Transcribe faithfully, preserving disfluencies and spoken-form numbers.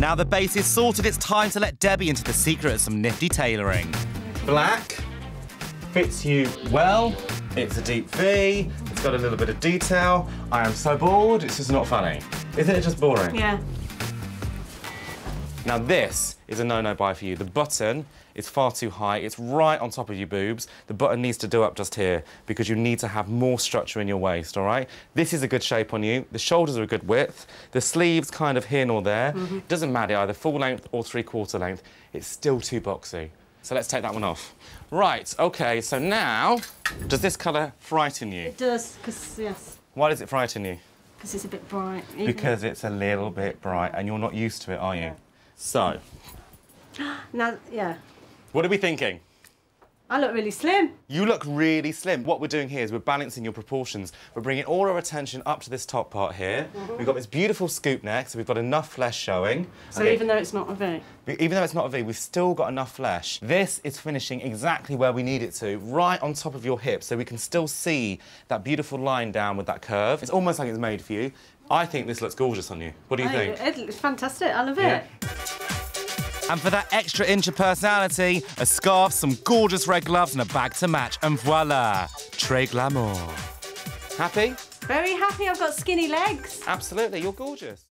Now the base is sorted, it's time to let Debbie into the secret of some nifty tailoring. Black fits you well. It's a deep V. It's got a little bit of detail. I am so bored, it's just not funny. Isn't it just boring? Yeah. Now this is a no-no buy for you. The button is far too high. It's right on top of your boobs. The button needs to do up just here because you need to have more structure in your waist, all right? This is a good shape on you. The shoulders are a good width. The sleeves kind of here nor there. Mm-hmm. Doesn't matter either full length or three-quarter length. It's still too boxy. So let's take that one off. Right, OK, so now, does this colour frighten you? It does, because, yes. Why does it frighten you? Because it's a bit bright. Even. Because it's a little bit bright, and you're not used to it, are you? Yeah. So. Now, yeah. What are we thinking? I look really slim. You look really slim. What we're doing here is we're balancing your proportions. We're bringing all our attention up to this top part here. Mm-hmm. We've got this beautiful scoop neck, so we've got enough flesh showing. So okay. Even though it's not a V? Even though it's not a V, we've still got enough flesh. This is finishing exactly where we need it to, right on top of your hip, so we can still see that beautiful line down with that curve. It's almost like it's made for you. I think this looks gorgeous on you. What do you oh, think? It looks fantastic. I love it. Yeah. And for that extra inch of personality, a scarf, some gorgeous red gloves and a bag to match, and voila, très glamour. Happy? Very happy. I've got skinny legs. Absolutely. You're gorgeous.